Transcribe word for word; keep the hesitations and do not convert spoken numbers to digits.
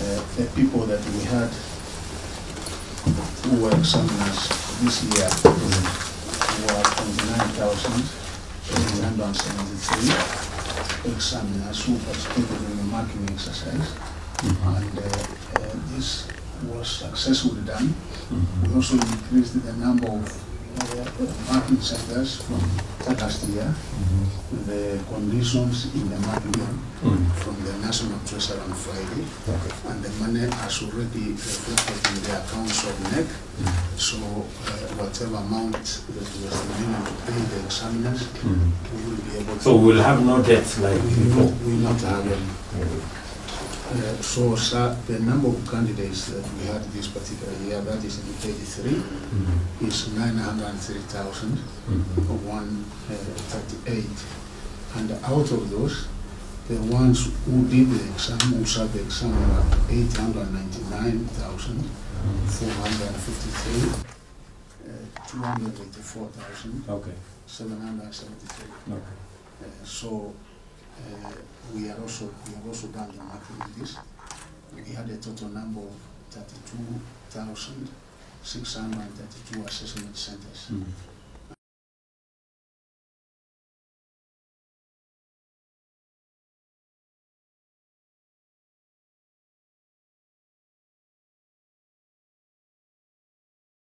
uh, the people that we had who were examiners this year were twenty-nine thousand seven hundred seventy-three examiners who participated in the marking exercise. Mm-hmm. And uh, uh, this was successfully done. Mm-hmm. We also increased the number of Uh, marking centers from last year, mm-hmm. the conditions in the marking mm-hmm. from the National Treasury on Friday, okay. and the money has already reflected in the accounts of N E C. Mm-hmm. So, uh, whatever amount that was remaining to pay the examiners, mm-hmm. we will be able to. So, we'll have no debts like we before. We will not have any. Mm-hmm. Uh, so, sir, the number of candidates that we had this particular year, that is in eighty-three, mm-hmm. is nine hundred three thousand one hundred thirty-eight. Mm-hmm. And out of those, the ones who did the exam, who sat the exam, were eight hundred ninety-nine thousand four hundred fifty-three, uh, two hundred eighty-four thousand seven hundred seventy-three. Okay. Okay. Uh, so, Uh, we are also we have also done the marking in this. We had a total number of thirty-two thousand six hundred thirty-two assessment centers. Mm-hmm.